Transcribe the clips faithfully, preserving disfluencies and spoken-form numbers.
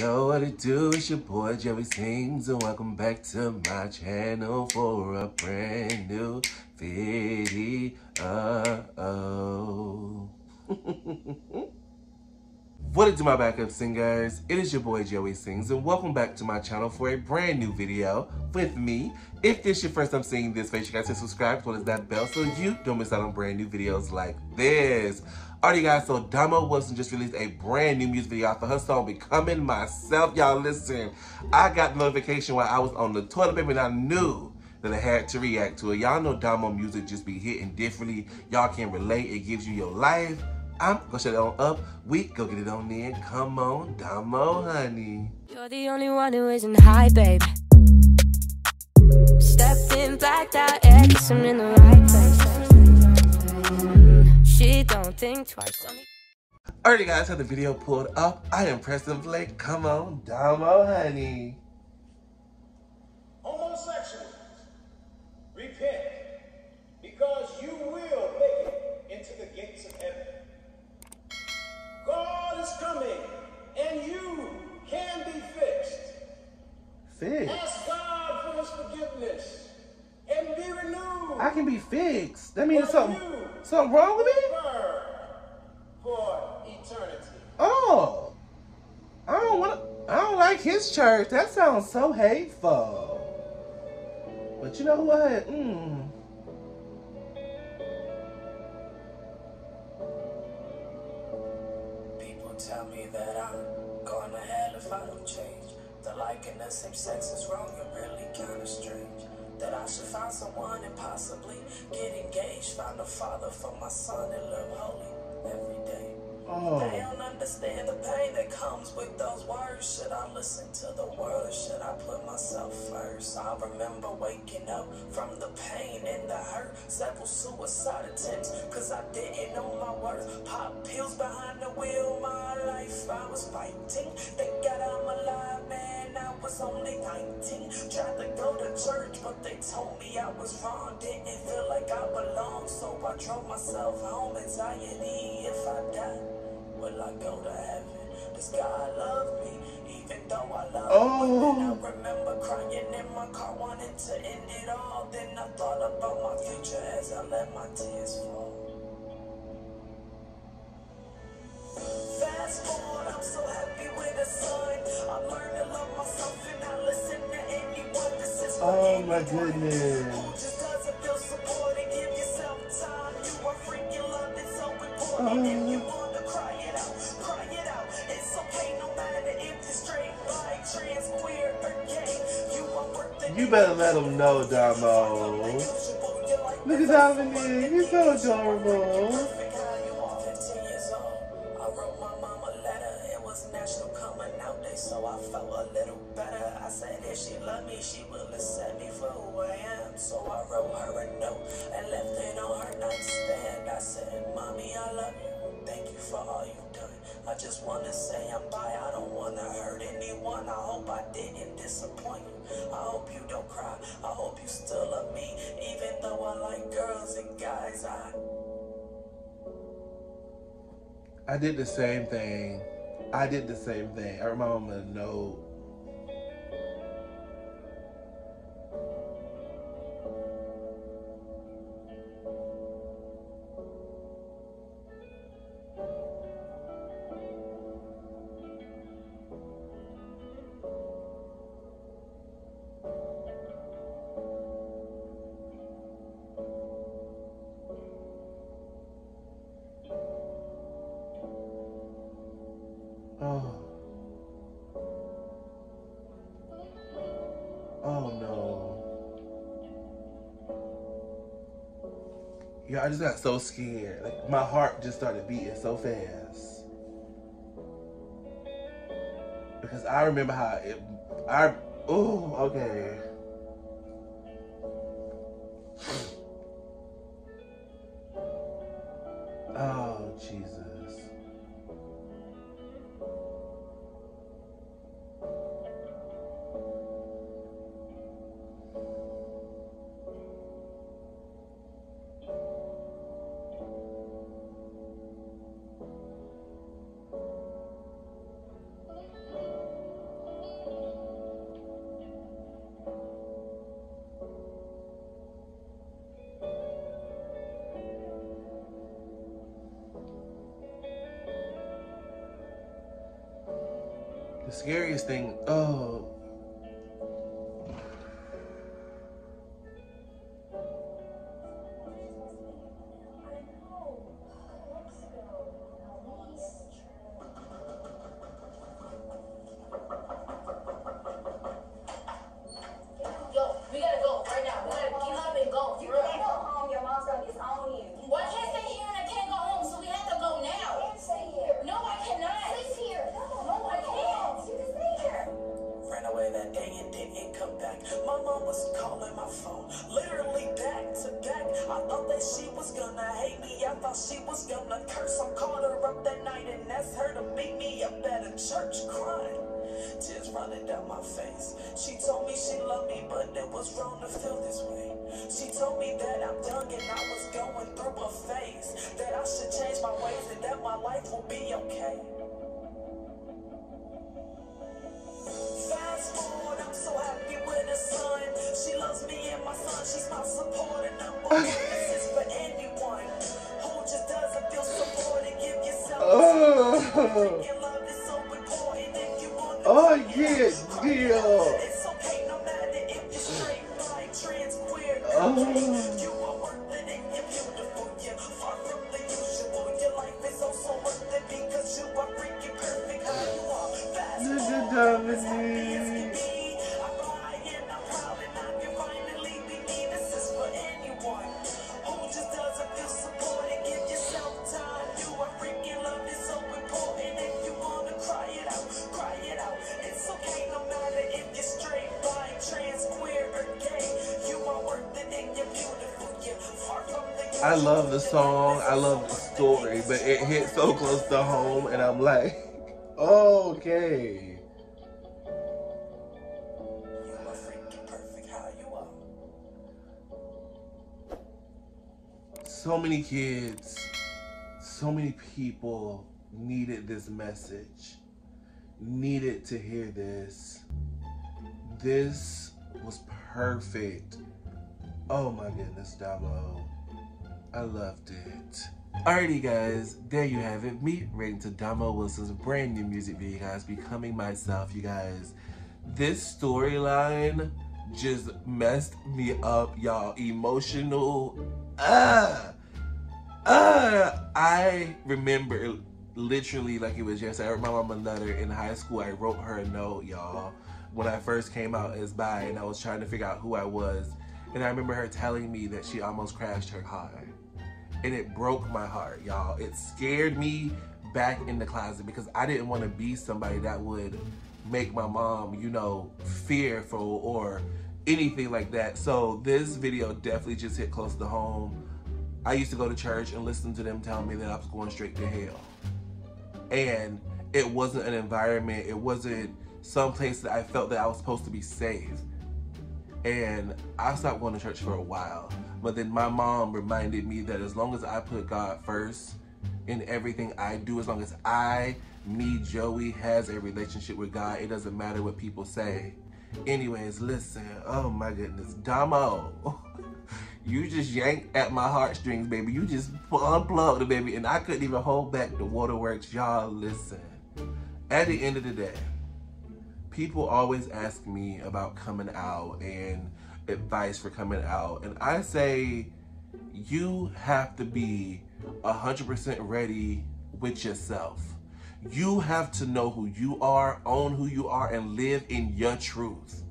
Yo, what it do? It's your boy Joey Sings, and welcome back to my channel for a brand new video. What it do, my backup singers? It is your boy Joey Sings, and welcome back to my channel for a brand new video with me. If this is your first time seeing this face, you guys hit subscribe as well as that bell so you don't miss out on brand new videos like this. Alright guys, so Domo Wilson just released a brand new music video for her song Becoming Myself. Y'all listen, I got the notification while I was on the toilet paper and I knew that I had to react to it. Y'all know Domo music just be hitting differently. Y'all can relate, it gives you your life. I'm gonna shut it on up. We go get it on in. Come on, Domo, honey. You're the only one who isn't high, babe. Stepped in, blacked out, yeah, cause I'm in the right place. Don't think twice. Alright guys, have the video pulled up. I impressively, come on, Domo, honey. Homosexuals, repent, because you will make it into the gates of heaven. God is coming, and you can be fixed. Fixed. Ask God for His forgiveness and be renewed. I can be fixed. That means something. Something wrong with me? For eternity. Oh, I don't want to. I don't like his church. That sounds so hateful. But you know what? Mm. People tell me that I'm going to hell if I don't change. The liking the same sex is wrong and really kind of strange. That I should find someone and possibly get engaged. Find a father for my son and live holy every day. Oh. They don't understand the pain that comes with those words. Should I listen to the world or should I put myself first? I remember waking up from the pain and the hurt. Several suicide attempts because I didn't know my worth. Pop pills behind the wheel, my life I was fighting. Thank God I'm alive, man, I was only nineteen. Tried to go to church, but they told me I was wrong. Didn't feel like I belonged, so I drove myself home. Anxiety, if I die, will I go to heaven? Does God love me, even though I love oh. him? And I remember crying in my car, wanting to end it all. Then I thought about my future as I let my tears fall. Fast forward, I'm so happy with the sun. I learned to love myself and I listen to anyone. This is my oh my goodness. Who just doesn't feel supported? Give yourself time. You are freaking loved and so important. Oh. If you want you better let him know, Domo. Look at Dominique, he's so adorable. I wrote my mom a letter, it was National Coming Out Day, so I felt a little better. I said if she loved me, she will accept me for who I am. So I wrote her a note and left it on her nightstand. I said, Mommy, I love you. Thank you for all you've done. I just want to say I'm by. I don't want to hurt anyone. I hope I didn't disappoint you. I hope you don't cry. I hope you still love me. Even though I like girls and guys, I... I did the same thing. I did the same thing. I remember a note. Oh. Oh no. Yeah, I just got so scared. Like my heart just started beating so fast. Because I remember how it I oh, okay. Oh Jesus. The scariest thing, oh. I love the song, I love the story, but it hit so close to home, and I'm like, okay. So many kids, so many people needed this message, needed to hear this. This was perfect. Oh my goodness, Domo. I loved it. Alrighty guys, there you have it. Me reacting to Domo Wilson's brand new music video, guys, Becoming Myself, you guys. This storyline just messed me up, y'all. Emotional. Ah, ah. I remember literally like it was yesterday. I wrote my mom a letter in high school. I wrote her a note, y'all, when I first came out as bi and I was trying to figure out who I was. And I remember her telling me that she almost crashed her car. And it broke my heart, y'all. It scared me back in the closet because I didn't want to be somebody that would make my mom, you know, fearful or anything like that. So this video definitely just hit close to home. I used to go to church and listen to them tell me that I was going straight to hell. And it wasn't an environment. It wasn't some place that I felt that I was supposed to be saved. And I stopped going to church for a while. But then my mom reminded me that as long as I put God first in everything I do, as long as I, me, Joey, has a relationship with God, it doesn't matter what people say. Anyways, listen, oh my goodness, Domo, you just yanked at my heartstrings, baby. You just unplugged it, baby, and I couldn't even hold back the waterworks. Y'all, listen, at the end of the day, people always ask me about coming out and advice for coming out. And I say, you have to be one hundred percent ready with yourself. You have to know who you are, own who you are, and live in your truth.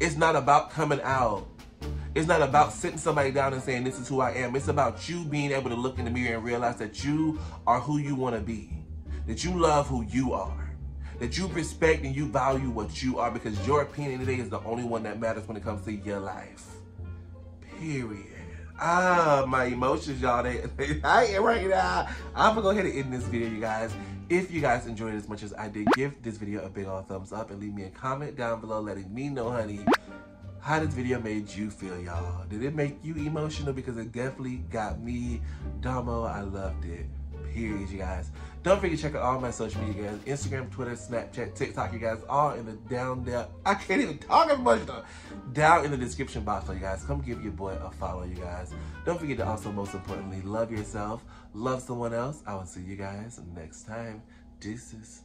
It's not about coming out. It's not about sitting somebody down and saying, this is who I am. It's about you being able to look in the mirror and realize that you are who you want to be, that you love who you are, that you respect and you value what you are, because your opinion today is the only one that matters when it comes to your life. Period. Ah, my emotions, y'all. They, they, I ain't right now. I'm gonna go ahead and end this video, you guys. If you guys enjoyed it as much as I did, give this video a big old thumbs up and leave me a comment down below letting me know, honey, how this video made you feel, y'all. Did it make you emotional? Because it definitely got me. Domo, I loved it. Period, you guys. Don't forget to check out all my social media, guys. Instagram, Twitter, Snapchat, TikTok, you guys. All in the down there. I can't even talk as much though. Down in the description box for you guys. Come give your boy a follow, you guys. Don't forget to also, most importantly, love yourself. Love someone else. I will see you guys next time. Deuces.